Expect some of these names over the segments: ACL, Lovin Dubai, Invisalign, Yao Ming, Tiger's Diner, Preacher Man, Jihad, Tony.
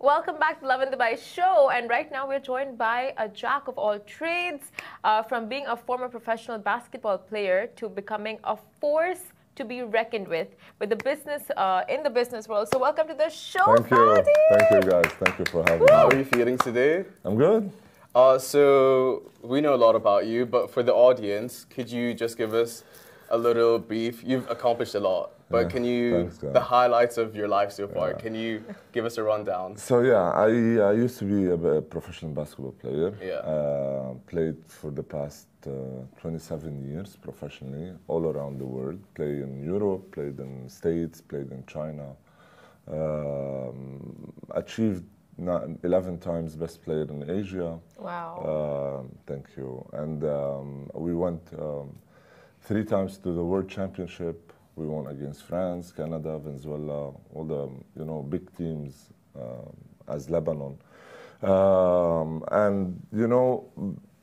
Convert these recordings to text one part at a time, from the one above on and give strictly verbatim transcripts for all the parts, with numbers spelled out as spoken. Welcome back to Lovin Dubai show, and right now we're joined by a jack of all trades, uh, from being a former professional basketball player to becoming a force to be reckoned with, with the business, uh, in the business world. So welcome to the show. Thank you, thank you guys, thank you for having Woo. me. How are you feeling today? I'm good. Uh, so we know a lot about you, but for the audience, could you just give us a little brief? You've accomplished a lot. But yeah, can you, thanks, the highlights of your life so far, yeah. can you give us a rundown? So yeah, I, I used to be a professional basketball player. Yeah. Uh, played for the past uh, twenty-seven years professionally, all around the world. Played in Europe, played in States, played in China. Um, achieved eleven times best player in Asia. Wow. Uh, thank you. And um, we went um, three times to the World Championship. We won against France, Canada, Venezuela, all the, you know, big teams, um, as Lebanon. Um, and, you know,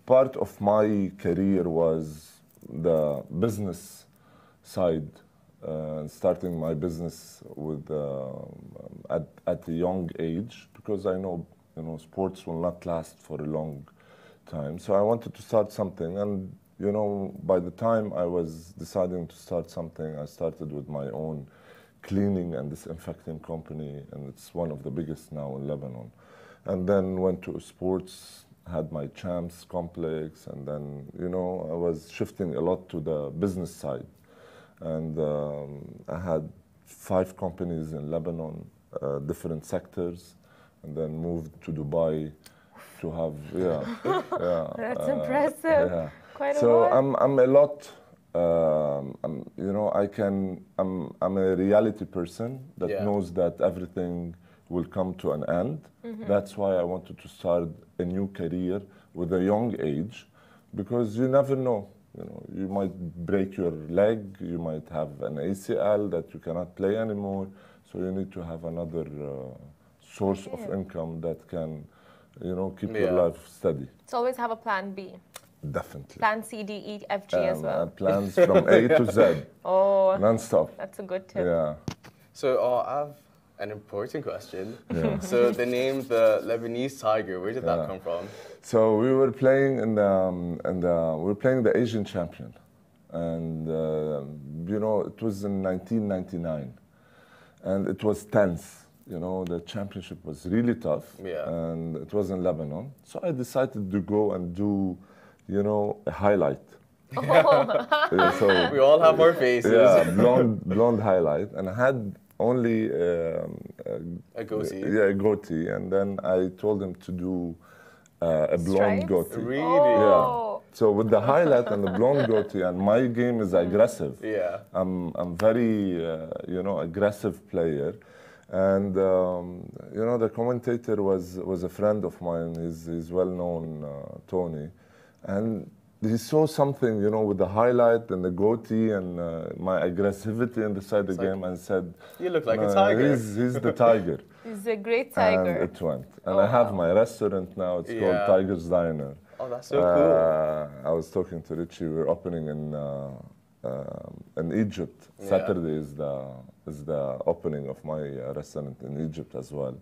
part of my career was the business side, uh, starting my business with uh, at, at a young age, because I know, you know, sports will not last for a long time. So I wanted to start something. And you know, by the time I was deciding to start something, I started with my own cleaning and disinfecting company, and it's one of the biggest now in Lebanon. And then went to sports, had my champs complex, and then, you know, I was shifting a lot to the business side. And um, I had five companies in Lebanon, uh, different sectors, and then moved to Dubai to have, yeah. yeah That's uh, impressive. Yeah. Quite so I'm I'm a lot, um, I'm, you know, I can, I'm, I'm a reality person that yeah. knows that everything will come to an end. Mm-hmm. That's why I wanted to start a new career with a young age, because you never know, you know, you might break your leg, you might have an A C L that you cannot play anymore, so you need to have another uh, source yeah. of income that can, you know, keep yeah. your life steady. So always have a plan B. Definitely. Plan C, D, E, F, G um, as well. Plans from A to Z. Oh. Non-stop. That's a good tip. Yeah. So uh, I have an important question. Yeah. So the name, the Lebanese Tiger, where did yeah. that come from? So we were playing in the, um, in the, we were playing the Asian champion. And, uh, you know, it was in nineteen ninety-nine. And it was tense. You know, the championship was really tough. Yeah. And it was in Lebanon. So I decided to go and do, you know, a highlight. Oh. yeah, so, we all have our faces. Yeah, blonde, blonde highlight. And I had only um, a, a goatee. Yeah, a goatee. And then I told him to do uh, a blonde Stripes? goatee. Really? Oh. Yeah. So with the highlight and the blonde goatee, and my game is aggressive. Yeah. I'm, I'm very, uh, you know, aggressive player. And, um, you know, the commentator was, was a friend of mine. He's, he's well-known, uh, Tony. And he saw something, you know, with the highlight and the goatee and uh, my aggressivity inside the, the game, and said, "You look like uh, a tiger." He's, he's the tiger. He's a great tiger. And it went. And oh, I have wow. my restaurant now. It's yeah. called Tiger's Diner. Oh, that's so uh, cool. I was talking to Richie. We're opening in uh, uh, in Egypt. Yeah. Saturday is the is the opening of my uh, restaurant in Egypt as well.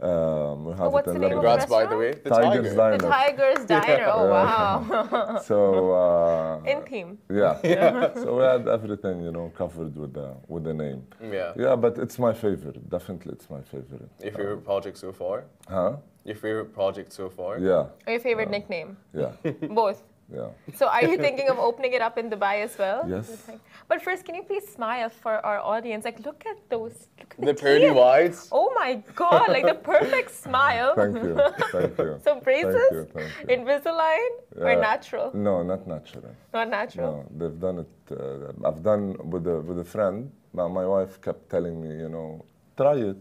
Um, we have oh, what's it in the name Congrats, by the way. The Tiger's Diner. The Tiger's Diner. Oh, wow. so, uh, in theme. Yeah. yeah. So we had everything, you know, covered with the, with the name. Yeah. Yeah, but it's my favorite. Definitely it's my favorite. Your favorite uh, project so far? Huh? Your favorite project so far? Yeah. Or your favorite uh, nickname? Yeah. Both. Yeah. So are you thinking of opening it up in Dubai as well? Yes. But first, can you please smile for our audience? Like, look at those. Look at the the pearly whites. Oh my God! Like the perfect smile. Thank you. Thank you. So braces, thank you, thank you. Invisalign, yeah. or natural? No, not natural. Not natural. No, they've done it. Uh, I've done with a with a friend. My, my wife kept telling me, you know, try it.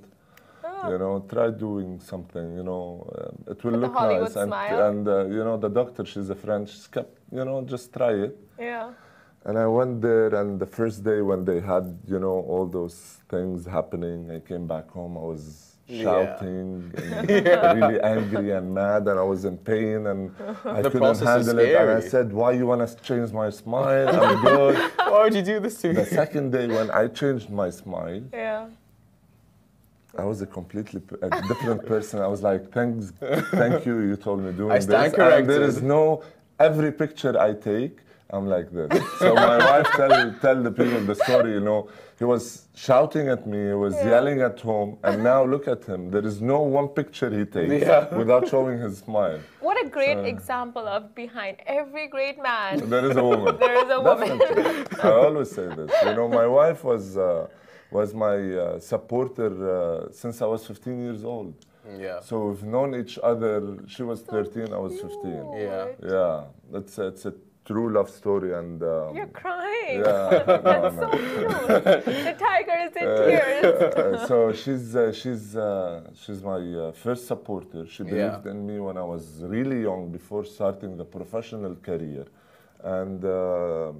You know, try doing something, you know, uh, it will With look nice. And, and uh, you know, the doctor, she's a French, she's kept, you know, just try it. Yeah. And I went there, and the first day when they had, you know, all those things happening, I came back home, I was shouting, yeah. and yeah. really angry and mad, and I was in pain, and I the couldn't handle it. And I said, "Why you want to change my smile? I'm good." Why would you do this to me? The second day when I changed my smile, yeah. I was a completely a different person. I was like, thanks, thank you, you told me doing I stand this. Corrected. And there is no, every picture I take, I'm like this. So my wife tell, tell the people the story, you know. He was shouting at me, he was yeah. yelling at home, and now look at him. There is no one picture he takes yeah. without showing his smile. What a great so. example of behind every great man. There is a woman. There is a woman. I always say this. You know, my wife was, uh, was my uh, supporter uh, since I was fifteen years old. Yeah. So we've known each other. She was thirteen, I was fifteen. Yeah. Yeah. That's, it's a true love story, and um, you're crying. Yeah, that's no, so no. cute. The tiger is in uh, tears. Uh, so she's uh, she's uh, she's my uh, first supporter. She believed yeah. in me when I was really young, before starting the professional career, and uh,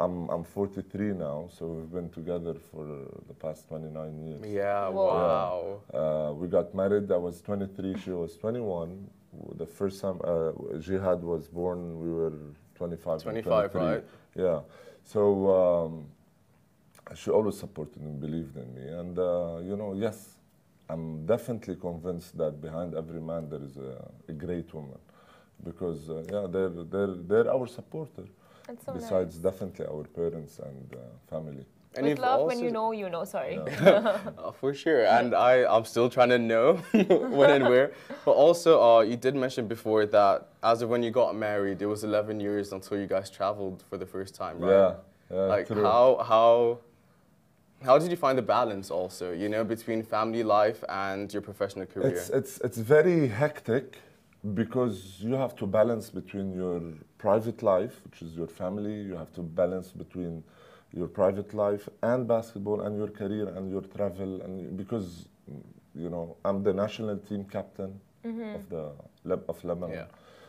I'm I'm forty-three now. So we've been together for the past twenty-nine years. Yeah, wow. Yeah. Uh, we got married. I was twenty-three. She was twenty-one. The first time uh, Jihad was born, we were twenty-five. twenty-five, right? Yeah. So um, she always supported and believed in me. And, uh, you know, yes, I'm definitely convinced that behind every man there is a, a great woman. Because, uh, yeah, they're, they're, they're our supporter. That's so besides, nice. Definitely our parents and uh, family. And with love, when you know, you know, sorry. Yeah. uh, for sure, and I, I'm still trying to know when and where. But also, uh, you did mention before that as of when you got married, it was eleven years until you guys traveled for the first time, right? Yeah, yeah, like, true. How, how, how did you find the balance also, you know, between family life and your professional career? It's, it's, it's very hectic because you have to balance between your private life, which is your family, you have to balance between your private life and basketball and your career and your travel, and because you know I'm the national team captain mm-hmm. of the of Lebanon, yeah.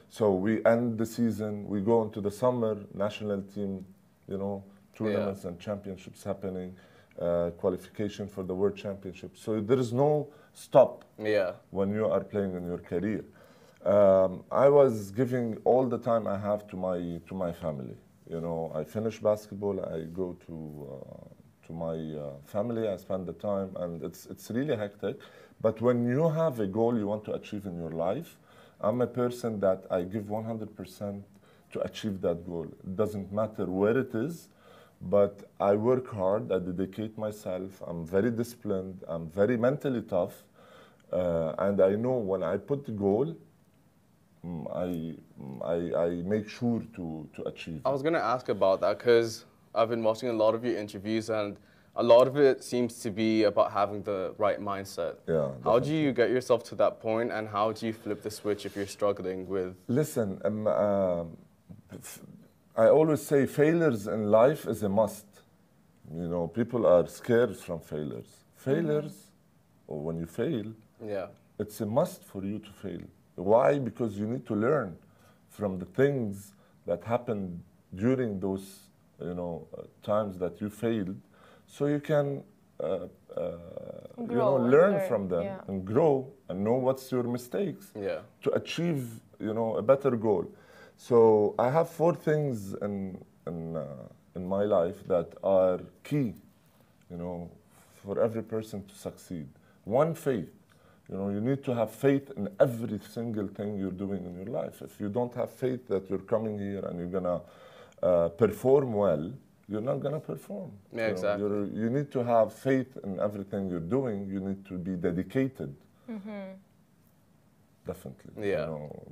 so we end the season, we go into the summer national team, you know tournaments yeah. and championships happening, uh, qualification for the world championship. So there is no stop yeah. when you are playing in your career. Um, I was giving all the time I have to my to my family. You know, I finish basketball, I go to uh, to my uh, family, I spend the time, and it's, it's really hectic. But when you have a goal you want to achieve in your life, I'm a person that I give one hundred percent to achieve that goal. It doesn't matter where it is, but I work hard, I dedicate myself, I'm very disciplined, I'm very mentally tough, uh, and I know when I put the goal, I, I, I make sure to, to achieve. I was going to ask about that because I've been watching a lot of your interviews and a lot of it seems to be about having the right mindset. Yeah. Definitely. How do you get yourself to that point and how do you flip the switch if you're struggling with... Listen, um, uh, I always say failures in life is a must. You know, people are scared from failures. Failures, or when you fail, yeah. it's a must for you to fail. Why? Because you need to learn from the things that happened during those, you know, uh, times that you failed, so you can, uh, uh, you know, learn, learn from them yeah. and grow and know what's your mistakes yeah. to achieve, you know, a better goal. So I have four things in in, uh, in my life that are key, you know, for every person to succeed. One, faith. You know, you need to have faith in every single thing you're doing in your life. If you don't have faith that you're coming here and you're gonna uh, perform well, you're not gonna perform. Yeah, you exactly. know, you need to have faith in everything you're doing. You need to be dedicated. Mm-hmm. Definitely. Yeah. You know,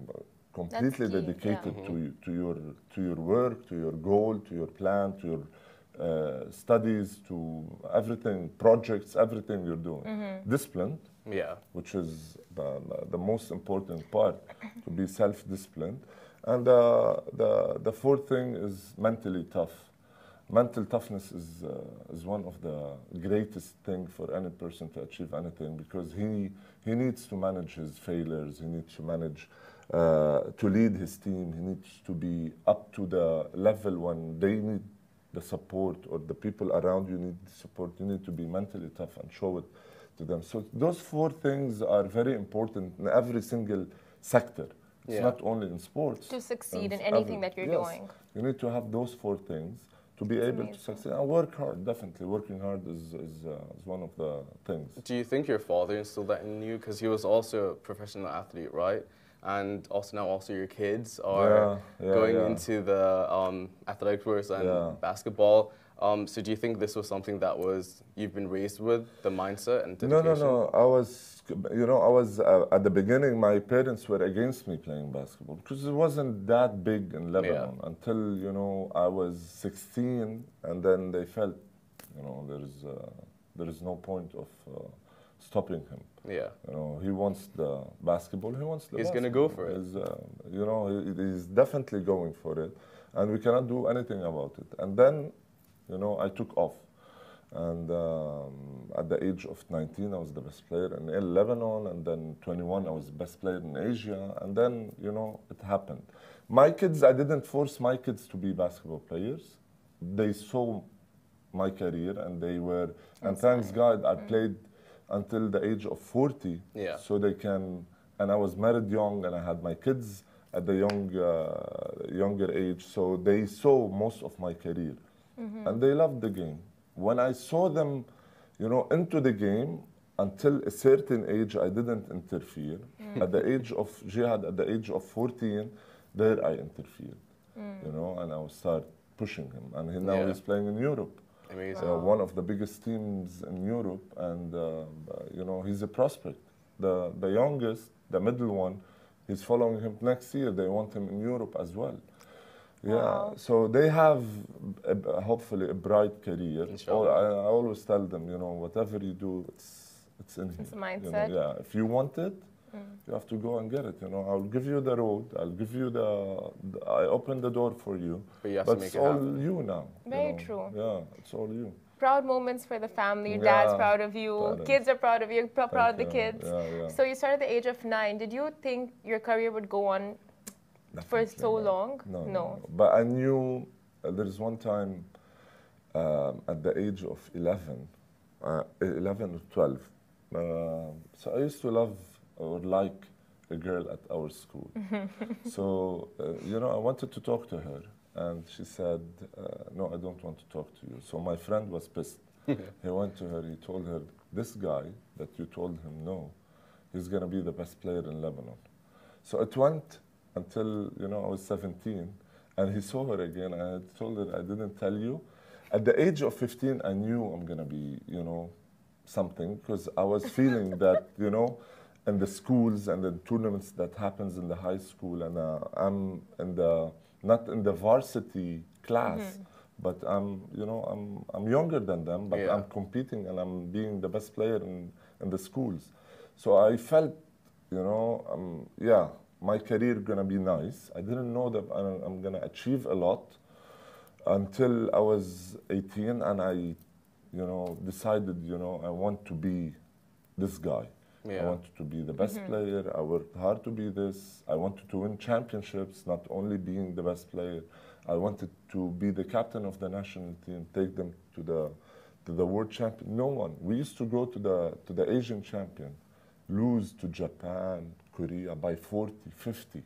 completely dedicated yeah. to mm-hmm. to your to your work, to your goal, to your plan, to your uh, studies, to everything, projects, everything you're doing. Mm-hmm. Disciplined. Yeah, which is the, the most important part, to be self-disciplined. And uh, the, the fourth thing is mentally tough. Mental toughness is, uh, is one of the greatest things for any person to achieve anything, because he, he needs to manage his failures, he needs to manage, uh, to lead his team, he needs to be up to the level when they need the support, or the people around you need the support. You need to be mentally tough and show it to them. So those four things are very important in every single sector. It's yeah. not only in sports. To succeed in anything every, that you're yes, doing. You need to have those four things to be That's able amazing. to succeed and work hard. Definitely, working hard is, is, uh, is one of the things. Do you think your father instilled that in you? Because he was also a professional athlete, right? And also now, also your kids are yeah, yeah, going yeah. into the um, athletic sports and yeah. basketball. Um, so do you think this was something that was you've been raised with, the mindset and dedication? No, no, no. I was, you know, I was uh, at the beginning. My parents were against me playing basketball because it wasn't that big in Lebanon yeah. until you know I was sixteen, and then they felt, you know, there's uh, there is no point of uh, stopping him. Yeah. You know, he wants the basketball. He wants the. He's basketball. gonna go for it. He's, uh, you know, he, he's definitely going for it, and we cannot do anything about it. And then. You know, I took off, and um, at the age of nineteen, I was the best player in Lebanon, and then twenty-one, I was the best player in Asia, and then, you know, it happened. My kids, I didn't force my kids to be basketball players. They saw my career, and they were, and thanks God, I played until the age of forty, yeah. so they can, and I was married young, and I had my kids at the young, uh, younger age, so they saw most of my career. Mm-hmm. And they loved the game. When I saw them, you know, into the game, until a certain age, I didn't interfere. Mm. At the age of Jihad, at the age of fourteen, there I interfered, mm. you know, and I would start pushing him. And he, now yeah. he's playing in Europe. Amazing. Wow. Uh, one of the biggest teams in Europe. And, uh, you know, he's a prospect. The, the youngest, the middle one, he's following him next year. They want him in Europe as well. Yeah, wow. So they have a, hopefully a bright career. Or I, I always tell them, you know, whatever you do, it's it's in here. It's a mindset. You know, yeah, if you want it, mm. you have to go and get it. You know, I'll give you the road. I'll give you the. the I open the door for you. But, you have but to make it's it all happen. you now. Very you know? true. Yeah, it's all you. Proud moments for the family. Your dad's yeah, proud of you. Parents. Kids are proud of you. Pro Thank proud of the kids. Yeah, yeah. So you started at the age of nine. Did you think your career would go on? Definitely. For so long? No, no, no. no. But I knew uh, there's one time um, at the age of eleven, uh, eleven or twelve. Uh, so I used to love or like a girl at our school. So, uh, you know, I wanted to talk to her. And she said, uh, no, I don't want to talk to you. So my friend was pissed. He went to her, he told her, this guy that you told him no, he's going to be the best player in Lebanon. So it went until, you know, I was seventeen, and he saw her again, and I told her, I didn't tell you. At the age of fifteen, I knew I'm going to be, you know, something, because I was feeling that, you know, in the schools and the tournaments that happens in the high school, and uh, I'm in the, not in the varsity class, mm-hmm. but I'm, you know, I'm, I'm younger than them, but yeah. I'm competing, and I'm being the best player in, in the schools. So I felt, you know, um, yeah. my career gonna be nice. I didn't know that I'm gonna achieve a lot until I was eighteen, and I, you know, decided, you know, I want to be this guy. Yeah. I wanted to be the best mm-hmm. player. I worked hard to be this. I wanted to win championships, not only being the best player. I wanted to be the captain of the national team, take them to the to the world champion. No one. We used to go to the to the Asian champion, lose to Japan, Korea by forty, fifty.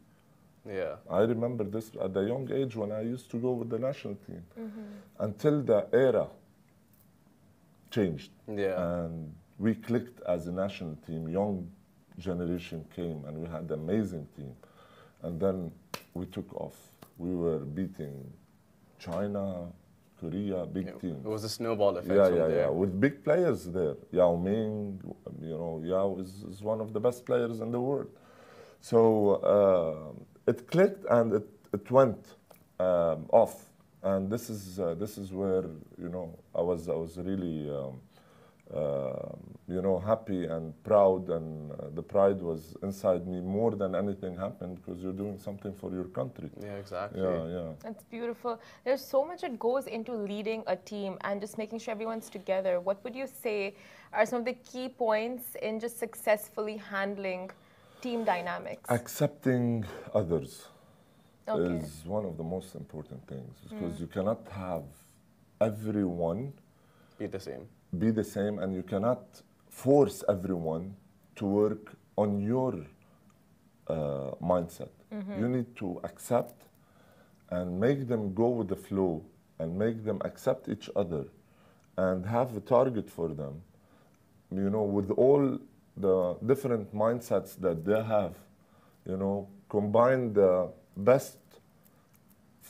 Yeah. I remember this at a young age when I used to go with the national team. Mm-hmm. Until the era changed. Yeah. And we clicked as a national team. Young generation came, and we had an amazing team. And then we took off. We were beating China, Korea, big it, team. It was a snowball effect. Yeah, yeah, there. yeah. With big players there. Yao Ming, you know, Yao is, is one of the best players in the world. So uh, it clicked, and it, it went um, off. And this is uh, this is where, you know, I was I was really um, uh, you know, happy and proud, and uh, the pride was inside me more than anything happened, because you're doing something for your country. Yeah, exactly. Yeah, yeah. That's beautiful. There's so much that goes into leading a team and just making sure everyone's together. What would you say are some of the key points in just successfully handling team dynamics? Accepting others okay. is one of the most important things, because mm. you cannot have everyone be the same. Be the same, and you cannot force everyone to work on your uh, mindset. Mm-hmm. You need to accept and make them go with the flow and make them accept each other and have a target for them, you know, with all the different mindsets that they have, you know, combine the best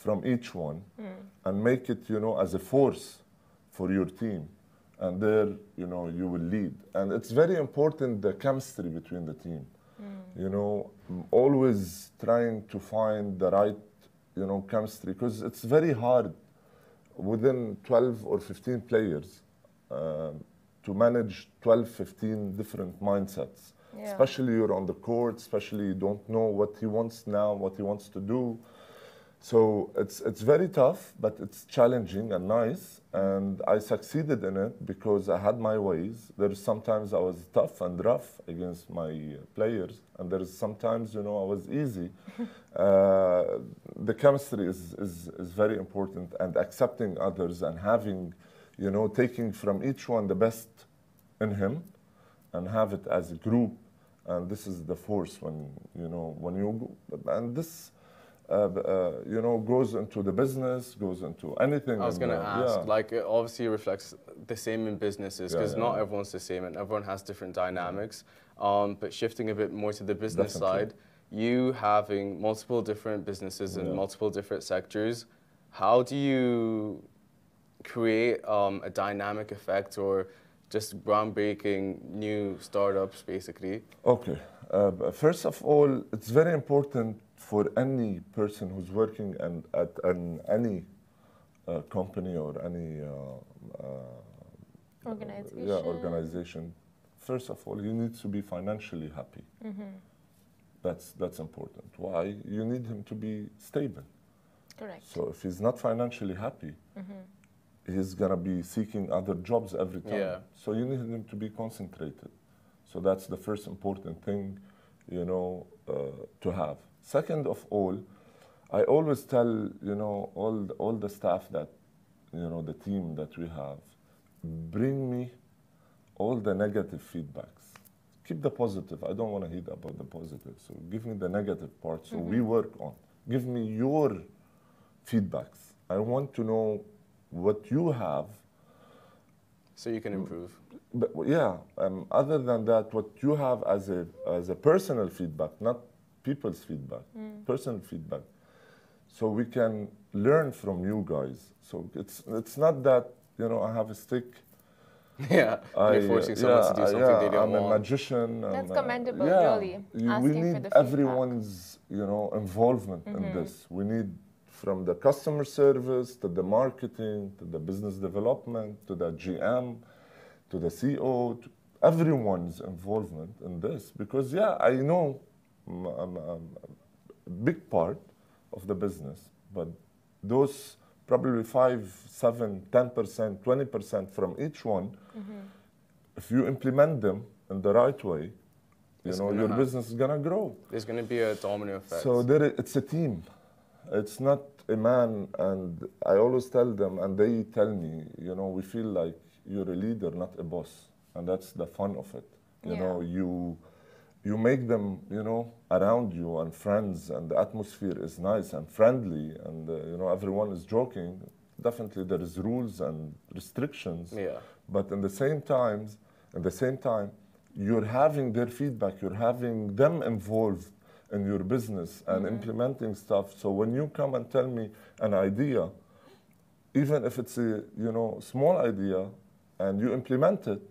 from each one mm. and make it, you know, as a force for your team. And there, you know, you will lead. And it's very important, the chemistry between the team. Mm. You know, always trying to find the right, you know, chemistry, because it's very hard within twelve or fifteen players uh, to manage twelve, fifteen different mindsets. Yeah. Especially you're on the court, especially you don't know what he wants now, what he wants to do. So it's, it's very tough, but it's challenging and nice. And I succeeded in it because I had my ways. There's sometimes I was tough and rough against my players. And there's sometimes, you know, I was easy. uh, the chemistry is, is, is very important, and accepting others and having, you know, taking from each one the best in him and have it as a group. And this is the force when, you know, when you, and this, Uh, uh, you know, goes into the business, goes into anything. I was going to ask, yeah. like, it obviously reflects the same in businesses, because yeah, yeah, not yeah. everyone's the same and everyone has different dynamics. Um, but shifting a bit more to the business Definitely. side, you having multiple different businesses in yeah. multiple different sectors, how do you create um, a dynamic effect or just groundbreaking new startups, basically? Okay. Uh, first of all, it's very important for any person who's working and at an, any uh, company or any uh, uh, organization. Yeah, organization, first of all, you need to be financially happy. Mm-hmm. That's, that's important. Why? You need him to be stable. Correct. So if he's not financially happy, mm-hmm. he's going to be seeking other jobs every time. Yeah. So you need him to be concentrated. So that's the first important thing, you know, uh, to have. Second of all, I always tell, you know, all, all the staff that, you know, the team that we have, bring me all the negative feedbacks. Keep the positive. I don't want to hear about the positive. So give me the negative part, so mm-hmm. we work on. Give me your feedbacks. I want to know what you have. So you can improve. But, yeah. Um, other than that, what you have as a, as a personal feedback, not people's feedback, mm. personal feedback. So we can learn from you guys. So it's, it's not that, you know, I have a stick. Yeah, I, you're forcing uh, someone yeah, to do something yeah, they don't I'm want. I'm a magician. That's I'm commendable, a, yeah, really. You, we need everyone's, you know, involvement mm-hmm. in this. We need from the customer service to the marketing, to the business development, to the G M, to the C E O, to everyone's involvement in this. Because, yeah, I know I'm, I'm, I'm a big part of the business, but those probably five, seven, ten percent, twenty percent from each one, mm-hmm. if you implement them in the right way, you it's know, your happen. business is going to grow. There's going to be a domino effect. So there, it's a team. It's not a man, and I always tell them, and they tell me, you know, we feel like you're a leader, not a boss, and that's the fun of it. You yeah. know, you... You make them, you know, around you and friends, and the atmosphere is nice and friendly, and, uh, you know, everyone is joking. Definitely there is rules and restrictions. Yeah. But in the same times, at the same time, you're having their feedback, you're having them involved in your business and mm-hmm. implementing stuff. So when you come and tell me an idea, even if it's a, you know, small idea, and you implement it,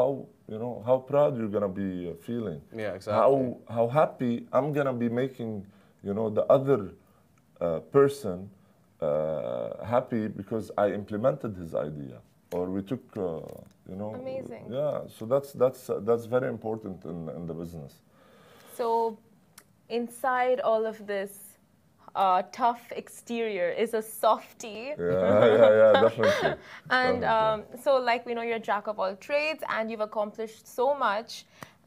how, you know, how proud you're going to be feeling. Yeah, exactly. How, how happy I'm going to be making, you know, the other uh, person uh, happy because I implemented his idea, or we took, uh, you know. Amazing. Yeah, so that's, that's, uh, that's very important in, in the business. So inside all of this, Uh, tough exterior is a softie. Yeah, yeah, yeah, definitely. And um, so, like, we know you're a jack of all trades and you've accomplished so much.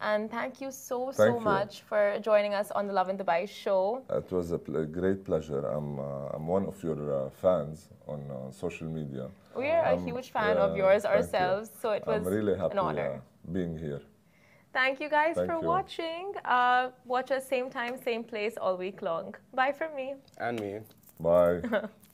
And thank you so, thank so you. much for joining us on the Lovin Dubai show. It was a pl great pleasure. I'm, uh, I'm one of your uh, fans on uh, social media. We're I'm, a huge fan yeah, of yours ourselves. You. So it was I'm really happy, an honor yeah, being here. Thank you guys Thank for you. watching. Uh, watch us same time, same place all week long. Bye from me. And me. Bye.